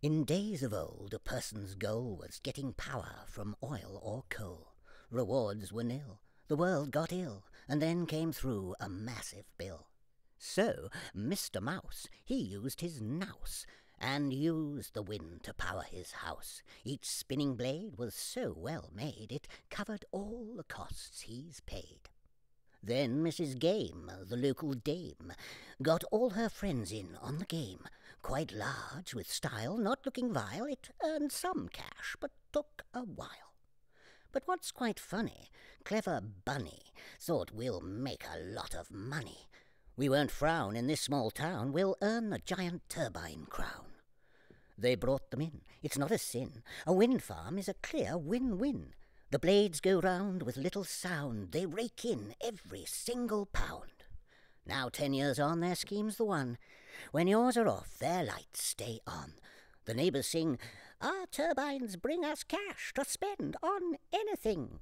In days of old, a person's goal was getting power from oil or coal. Rewards were nil, the world got ill, and then came through a massive bill. So, Mr. Mouse, he used his nous, and used the wind to power his house. Each spinning blade was so well made, it covered all the costs he's paid. Then Mrs. Game, the local dame, got all her friends in on the game. Quite large, with style, not looking vile, it earned some cash, but took a while. But what's quite funny, clever Bunny thought we'll make a lot of money. We won't frown in this small town, we'll earn a giant turbine crown. They brought them in, it's not a sin, a wind farm is a clear win-win. The blades go round with little sound, they rake in every single pound. Now 10 years on, their scheme's the one. When yours are off, their lights stay on. The neighbours sing, "Our turbines bring us cash to spend on anything."